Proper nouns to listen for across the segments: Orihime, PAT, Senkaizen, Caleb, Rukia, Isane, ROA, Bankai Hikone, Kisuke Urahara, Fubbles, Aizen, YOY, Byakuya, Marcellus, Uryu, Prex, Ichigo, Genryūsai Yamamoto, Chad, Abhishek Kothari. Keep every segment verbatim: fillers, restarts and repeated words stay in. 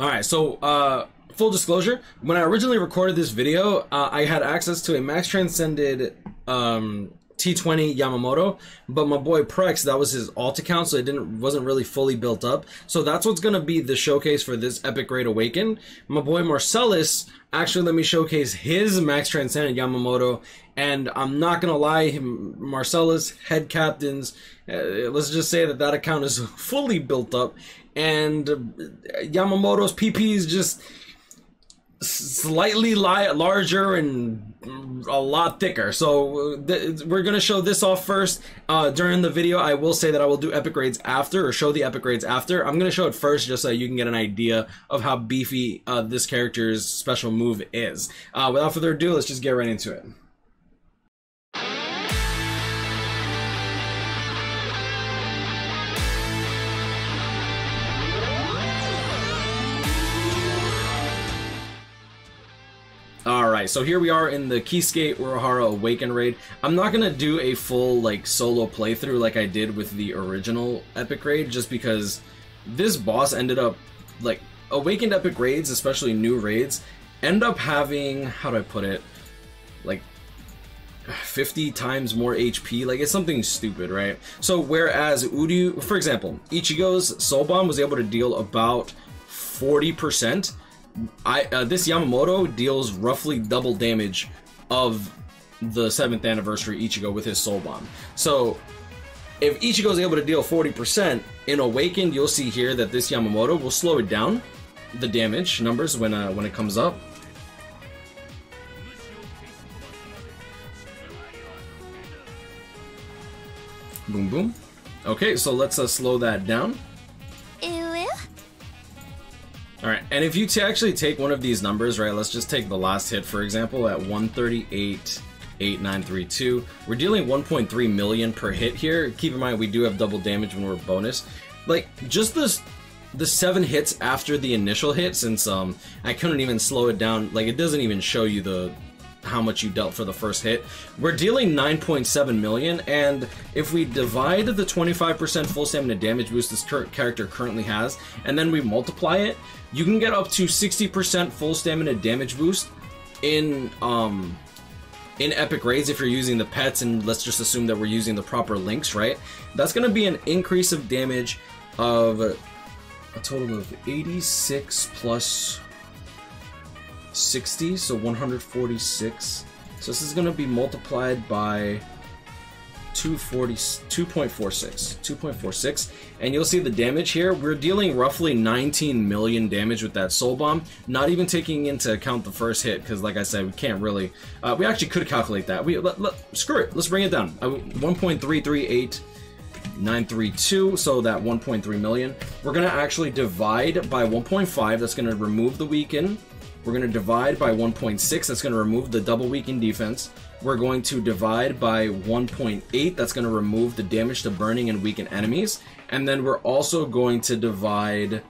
All right, so uh, full disclosure, when I originally recorded this video, uh, I had access to a Max Transcended um, T twenty Yamamoto, but my boy Prex, that was his alt account, so it didn't wasn't really fully built up. So that's what's gonna be the showcase for this Epic Great Awaken. My boy Marcellus actually let me showcase his Max Transcended Yamamoto, and I'm not gonna lie, him, Marcellus, head captains, uh, let's just say that that account is fully built up. And Yamamoto's P P is just slightly li larger and a lot thicker. So th we're going to show this off first. Uh, during the video, I will say that I will do epic raids after, or show the epic raids after. I'm going to show it first just so you can get an idea of how beefy uh, this character's special move is. Uh, without further ado, let's just get right into it. Alright, so here we are in the Kisuke Urahara Awaken Raid. I'm not going to do a full like solo playthrough like I did with the original Epic Raid, just because this boss ended up, like, Awakened Epic Raids, especially new raids, end up having, how do I put it, like fifty times more H P. Like, it's something stupid, right? So whereas Uryu, for example, Ichigo's Soul Bomb was able to deal about forty percent. I, uh, this Yamamoto deals roughly double damage of the seventh anniversary Ichigo with his Soul Bomb. So if Ichigo is able to deal forty percent in Awakened, you'll see here that this Yamamoto will slow it down, the damage numbers, when uh, when it comes up. Boom boom. Okay, so let's uh, slow that down. Alright, and if you t actually take one of these numbers, right, let's just take the last hit, for example, at one thirty-eight point eight nine three two. We're dealing one point three million per hit here. Keep in mind, we do have double damage when we're bonus. Like, just this, the seven hits after the initial hit, since um, I couldn't even slow it down. Like, it doesn't even show you the how much you dealt for the first hit. We're dealing nine point seven million, and if we divide the twenty-five percent full stamina damage boost this character currently has, and then we multiply it, you can get up to sixty percent full stamina damage boost in um, in epic raids if you're using the pets, and let's just assume that we're using the proper links, right? That's going to be an increase of damage of a total of eighty-six plus sixty, so one hundred forty-six. So this is going to be multiplied by two forty, two point four six, two point four six, and you'll see the damage here. We're dealing roughly nineteen million damage with that Soul Bomb, not even taking into account the first hit, because like I said, we can't really, uh, we actually could calculate that. We let, let, screw it, let's bring it down. one point three three eight nine three two, so that one point three million. We're going to actually divide by one point five, that's going to remove the weaken. We're going to divide by one point six, that's going to remove the double weaken defense. We're going to divide by one point eight, that's going to remove the damage to burning and weaken enemies. And then we're also going to divide...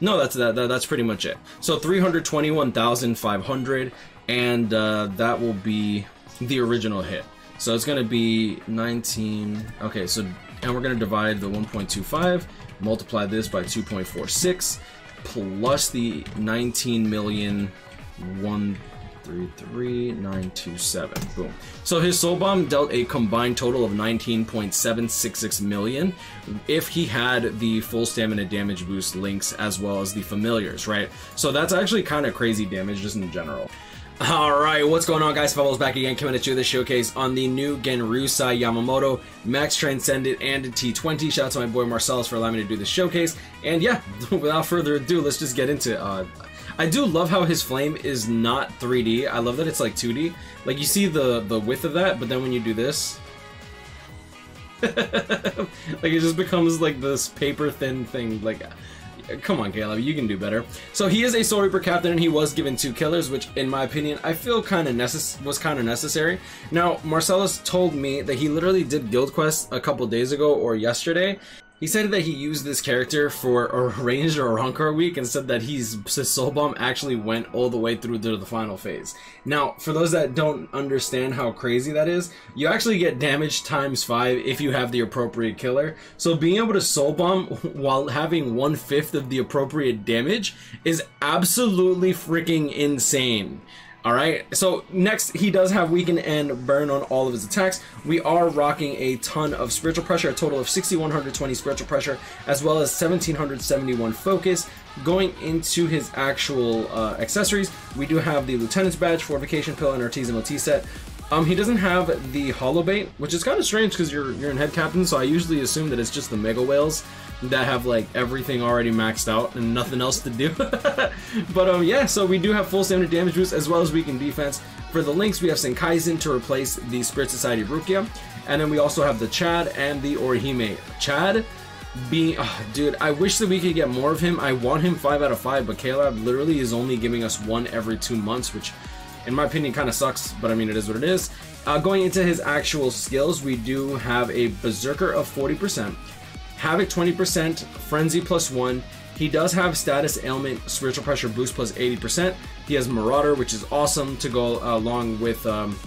No, that's that, that that's pretty much it. So three hundred twenty-one thousand five hundred, and uh, that will be the original hit. So it's going to be nineteen... Okay, so and we're going to divide the one point two five, multiply this by two point four six, plus the nineteen million one thirty-three nine twenty-seven. Boom. So his Soul Bomb dealt a combined total of nineteen point seven six six million if he had the full stamina damage boost links as well as the familiars, right? So that's actually kind of crazy damage just in general. Alright, what's going on, guys? Fubbles back again, coming at you with a showcase on the new Genryūsai Yamamoto, Max Transcended, and T twenty. Shout out to my boy Marcellus for allowing me to do this showcase. And yeah, without further ado, let's just get into it. Uh, I do love how his flame is not three D. I love that it's like two D. Like, you see the, the width of that, but then when you do this... like, it just becomes like this paper-thin thing, like... Come on, Caleb, you can do better. So he is a Soul Reaper captain, and he was given two killers, which, in my opinion, I feel kind of necess was kind of necessary. Now, Marcellus told me that he literally did guild quests a couple days ago or yesterday, He said that he used this character for a Ranger or Rancor week and said that he's, his Soul Bomb actually went all the way through to the final phase. Now, for those that don't understand how crazy that is, you actually get damage times five if you have the appropriate killer. So being able to Soul Bomb while having one-fifth of the appropriate damage is absolutely freaking insane. Alright, so next he does have Weaken and Burn on all of his attacks. We are rocking a ton of Spiritual Pressure, a total of six thousand one hundred twenty Spiritual Pressure, as well as one thousand seven hundred seventy-one Focus. Going into his actual uh, accessories, we do have the Lieutenant's Badge, Fortification Pill, and Artisanal Tea Set. Um, he doesn't have the Hollow Bait, which is kind of strange because you're, you're in Head Captain, so I usually assume that it's just the Mega Whales that have like everything already maxed out and nothing else to do. But um, yeah, so we do have full stamina damage boost as well as weakened defense. For the links, we have Senkaizen to replace the Spirit Society Rukia, and then we also have the Chad and the Orihime. Chad being, oh, dude, I wish that we could get more of him. I want him five out of five, but Caleb literally is only giving us one every two months, which in my opinion kind of sucks, but I mean, it is what it is. Uh, going into his actual skills, we do have a Berserker of forty percent. Havoc twenty percent, Frenzy plus one. He does have Status Ailment, Spiritual Pressure boost plus eighty percent. He has Marauder, which is awesome to go uh, along with um,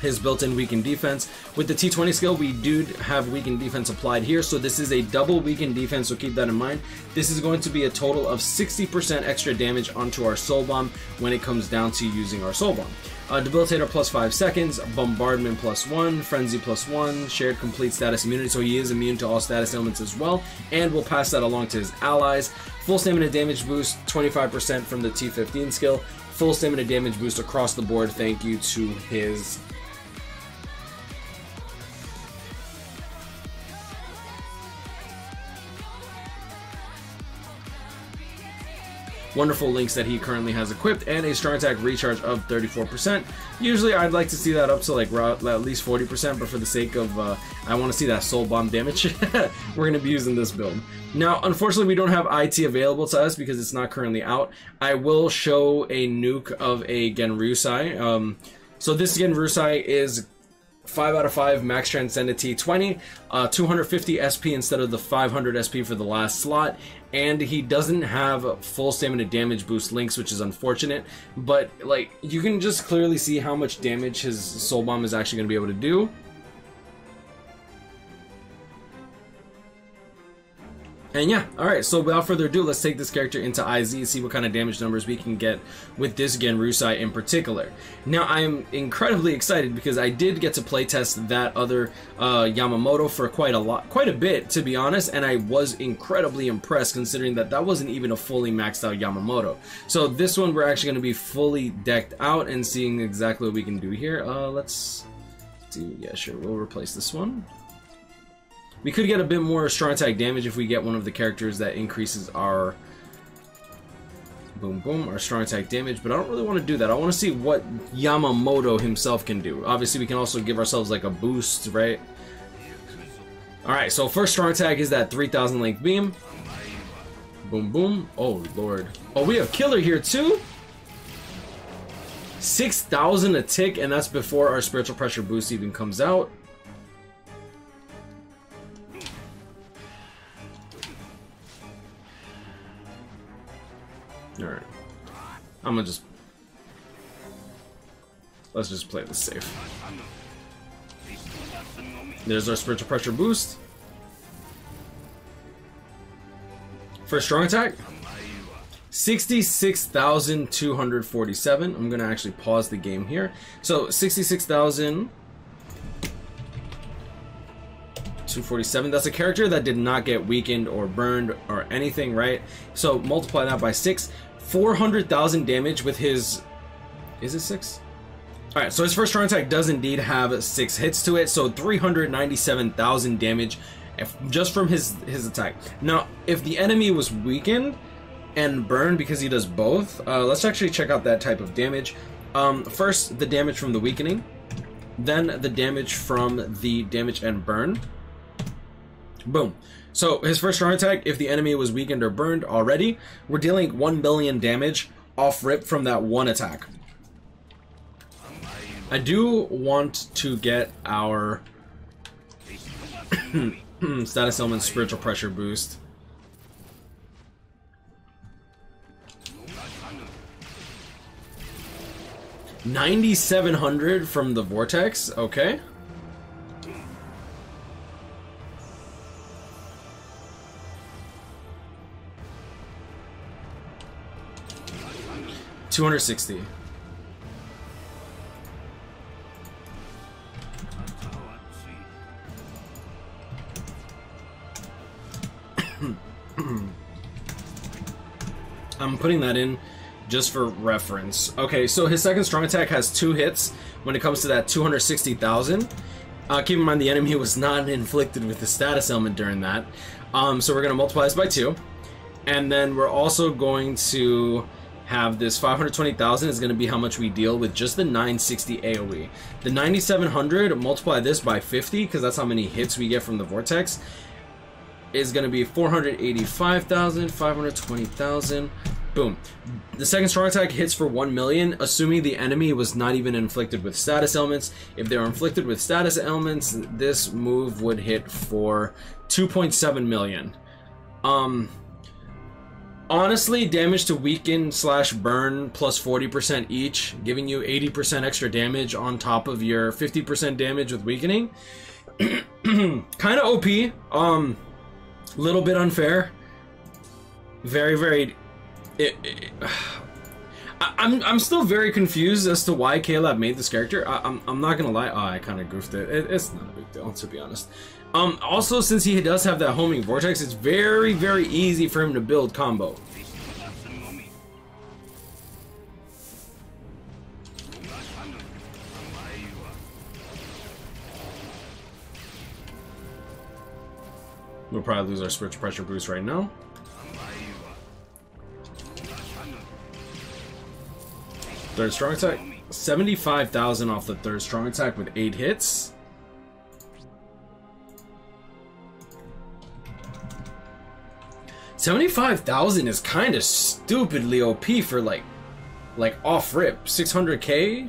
his built-in weakened defense. With the T twenty skill, we do have weakened defense applied here, so this is a double weakened defense, so keep that in mind. This is going to be a total of sixty percent extra damage onto our Soul Bomb when it comes down to using our Soul Bomb. Uh, Debilitator plus five seconds, Bombardment plus one, Frenzy plus one, Shared Complete Status Immunity, so he is immune to all status ailments as well, and we'll pass that along to his allies. Full stamina damage boost, twenty-five percent from the T fifteen skill. Full stamina damage boost across the board, thank you to his wonderful links that he currently has equipped, and a strong attack recharge of thirty-four percent. Usually I'd like to see that up to like at least forty percent, but for the sake of uh, I want to see that Soul Bomb damage, we're going to be using this build. Now, unfortunately, we don't have I T available to us because it's not currently out. I will show a nuke of a Genryūsai. Um, so this Genryūsai is five out of five max transcendent T twenty, uh, two hundred fifty S P instead of the five hundred S P for the last slot, and he doesn't have full stamina damage boost links, which is unfortunate, but like you can just clearly see how much damage his Soul Bomb is actually going to be able to do. And yeah, alright, so without further ado, let's take this character into I Z and see what kind of damage numbers we can get with this Genryūsai in particular. Now, I am incredibly excited because I did get to playtest that other uh, Yamamoto for quite a lot, quite a bit, to be honest, and I was incredibly impressed considering that that wasn't even a fully maxed out Yamamoto. So this one, we're actually going to be fully decked out and seeing exactly what we can do here. Uh, let's do, yeah, sure, we'll replace this one. We could get a bit more strong attack damage if we get one of the characters that increases our boom boom, our strong attack damage, but I don't really want to do that. I want to see what Yamamoto himself can do. Obviously, we can also give ourselves like a boost, right? Alright, so first strong attack is that three thousand length beam. Boom boom. Oh lord. Oh, we have Killer here too? six thousand a tick, and that's before our Spiritual Pressure boost even comes out. Alright, I'm gonna just, let's just play this safe. There's our Spiritual Pressure boost. First strong attack, sixty-six thousand two hundred forty-seven. I'm gonna actually pause the game here. So sixty-six thousand two hundred forty-seven, that's a character that did not get weakened or burned or anything, right? So multiply that by six, four hundred thousand damage with his, is it six? Alright, so his first strong attack does indeed have six hits to it, so three hundred ninety-seven thousand damage if, just from his, his attack. Now, if the enemy was weakened and burned, because he does both, uh, let's actually check out that type of damage. Um, first, the damage from the weakening, then the damage from the damage and burn. Boom. So his first strong attack, if the enemy was weakened or burned already, we're dealing one million damage off rip from that one attack. I do want to get our Status element spiritual pressure boost. ninety-seven hundred from the vortex, okay. two hundred sixty. I'm putting that in just for reference. Okay, so his second strong attack has two hits when it comes to that two hundred sixty thousand. Uh, keep in mind the enemy was not inflicted with the status element during that. Um, so we're going to multiply this by two. And then we're also going to have this five hundred twenty thousand is going to be how much we deal with just the nine sixty A O E. The ninety-seven hundred, multiply this by fifty, because that's how many hits we get from the vortex, is going to be four hundred eighty-five thousand, five hundred twenty thousand. Boom. The second strong attack hits for one million, assuming the enemy was not even inflicted with status elements. If they were inflicted with status elements, this move would hit for two point seven million. Um, honestly, damage to weaken slash burn plus forty percent each, giving you eighty percent extra damage on top of your fifty percent damage with weakening. Kind of O P. Um, little bit unfair. Very, very... It, it, I, I'm I'm still very confused as to why Caleb made this character. I, I'm I'm not gonna lie. Oh, I kind of goofed it. it. It's not a big deal, to be honest. Um. Also, since he does have that homing vortex, it's very very easy for him to build combo. We'll probably lose our spiritual pressure boost right now. Third strong attack, seventy-five thousand off the third strong attack with eight hits. seventy-five thousand is kind of stupidly O P for like, like off rip, six hundred K.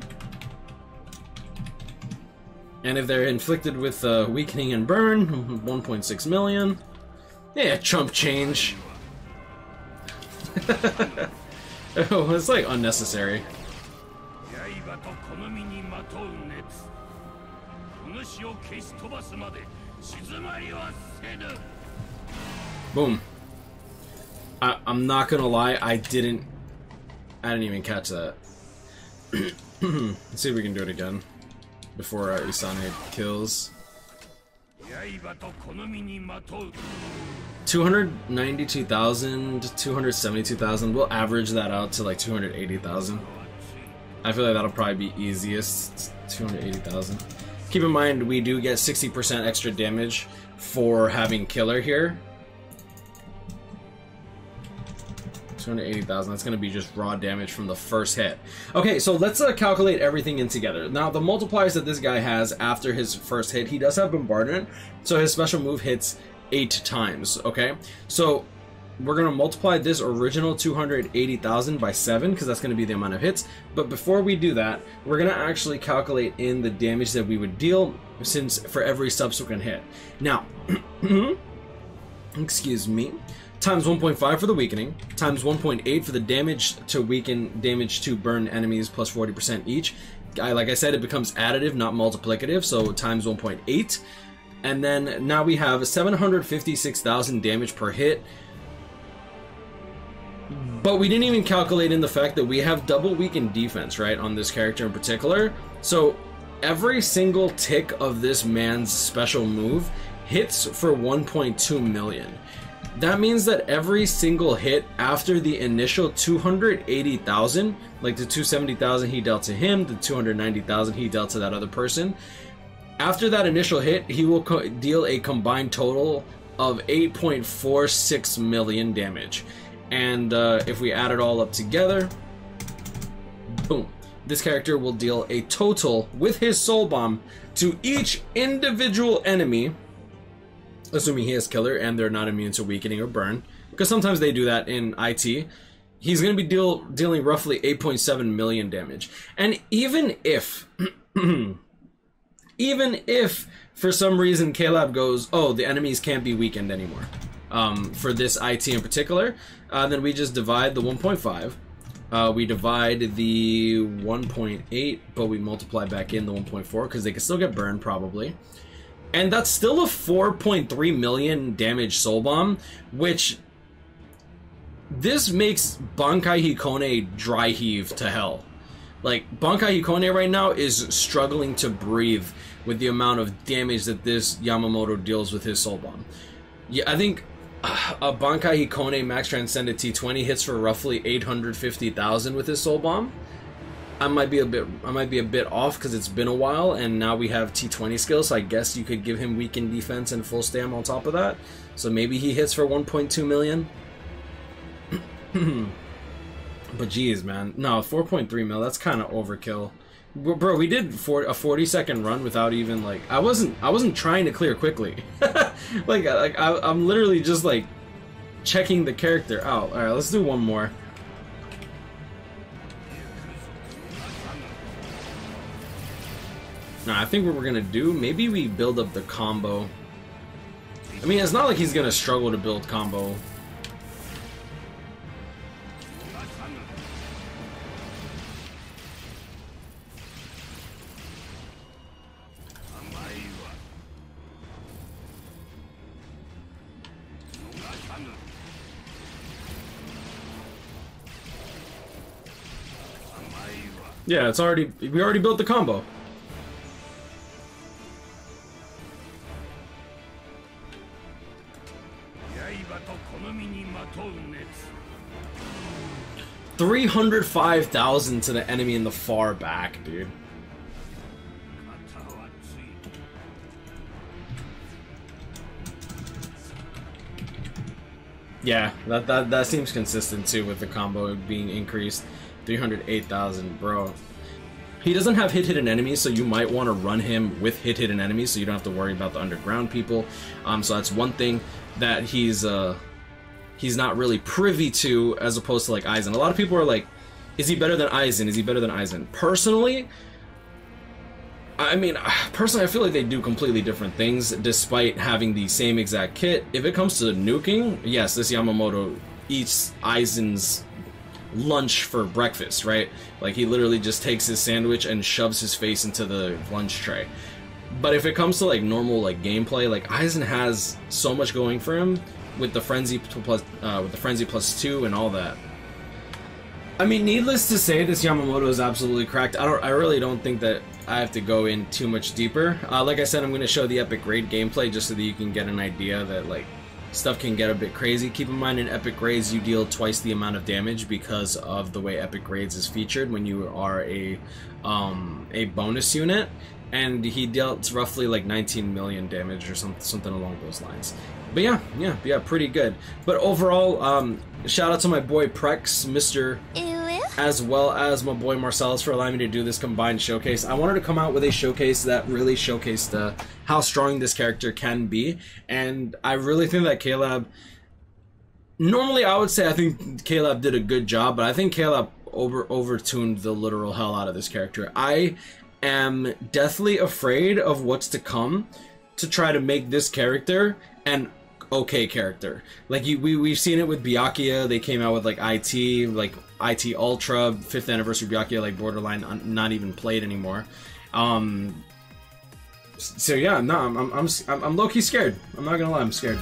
And if they're inflicted with uh, weakening and burn, one point six million. Yeah, chump change. It's like unnecessary. Boom. I, I'm not gonna lie, I didn't I didn't even catch that. Let's see if we can do it again before uh, Isane kills. two hundred ninety-two thousand, two hundred seventy-two thousand, we'll average that out to like two hundred eighty thousand. I feel like that'll probably be easiest, two hundred eighty thousand. Keep in mind, we do get sixty percent extra damage for having Killer here. two hundred eighty thousand, that's going to be just raw damage from the first hit. Okay, so let's uh, calculate everything in together. Now, the multipliers that this guy has after his first hit, he does have Bombardment, so his special move hits eight times, okay? So we're going to multiply this original two hundred eighty thousand by seven, because that's going to be the amount of hits. But before we do that, we're going to actually calculate in the damage that we would deal since for every subsequent hit. Now, excuse me, times one point five for the weakening, times one point eight for the damage to weaken, damage to burn enemies plus forty percent each. I, like I said, it becomes additive, not multiplicative, so times one point eight. And then now we have seven hundred fifty-six thousand damage per hit. But we didn't even calculate in the fact that we have double weakened defense, right, on this character in particular. So every single tick of this man's special move hits for one point two million. That means that every single hit after the initial two hundred eighty thousand, like the two hundred seventy thousand he dealt to him, the two hundred ninety thousand he dealt to that other person, after that initial hit, he will co- deal a combined total of eight point four six million damage. And uh, if we add it all up together, boom, this character will deal a total with his soul bomb to each individual enemy, assuming he has Killer and they're not immune to weakening or burn, because sometimes they do that in I T. He's going to be deal dealing roughly eight point seven million damage. And even if even if for some reason Caleb goes, oh, the enemies can't be weakened anymore, um, for this I T in particular, uh, then we just divide the one point five. Uh, we divide the one point eight, but we multiply back in the one point four because they can still get burned probably. And that's still a four point three million damage soul bomb, which this makes Bankai Hikone dry heave to hell. Like, Bankai Hikone right now is struggling to breathe with the amount of damage that this Yamamoto deals with his soul bomb. Yeah, I think a Bankai Hikone Max Transcended T twenty hits for roughly eight hundred fifty thousand with his soul bomb. I might be a bit, I might be a bit off because it's been a while, and now we have T twenty skills. So I guess you could give him weakened defense and full stam on top of that. So maybe he hits for one point two million. But geez, man, no, four point three mil. That's kind of overkill, bro. We did for a forty second run without even like, I wasn't, I wasn't trying to clear quickly. like, like I, I'm literally just like checking the character out. All right, let's do one more. Nah, I think what we're gonna do, maybe we build up the combo. I mean, it's not like he's gonna struggle to build combo. Yeah, it's already, we already built the combo. three hundred five thousand to the enemy in the far back, dude. Yeah, that, that, that seems consistent too with the combo being increased. three hundred eight thousand, bro. He doesn't have hit hit an enemy, so you might want to run him with hit hit an enemy, so you don't have to worry about the underground people. Um, so that's one thing that he's uh, he's not really privy to, as opposed to like Aizen. A lot of people are like, "Is he better than Aizen? Is he better than Aizen?" Personally, I mean, personally, I feel like they do completely different things, despite having the same exact kit. If it comes to nuking, yes, this Yamamoto eats Aizen's lunch for breakfast, right? Like, he literally just takes his sandwich and shoves his face into the lunch tray. But if it comes to like normal like gameplay, like Aizen has so much going for him with the frenzy plus uh, with the frenzy plus two and all that. I mean, needless to say, this Yamamoto is absolutely cracked. I don't, I really don't think that I have to go in too much deeper. Uh, like I said, I'm going to show the epic raid gameplay just so that you can get an idea that like stuff can get a bit crazy. Keep in mind, in epic raids you deal twice the amount of damage because of the way epic raids is featured when you are a um, a bonus unit, and he dealt roughly like nineteen million damage or something, something along those lines. But yeah, yeah, yeah, pretty good. But overall, um, shout out to my boy Prex, Mister as well as my boy Marcellus for allowing me to do this combined showcase. I wanted to come out with a showcase that really showcased uh, how strong this character can be, and I really think that Caleb, normally I would say I think Caleb did a good job, but I think Caleb over overtuned the literal hell out of this character. I am deathly afraid of what's to come to try to make this character an okay character. Like, you, we, we've seen it with Byakuya. They came out with like I T, like I T Ultra, fifth anniversary Byakuya, like borderline not even played anymore. Um, so yeah, no, I'm, I'm, I'm, I'm low-key scared. I'm not gonna lie, I'm scared.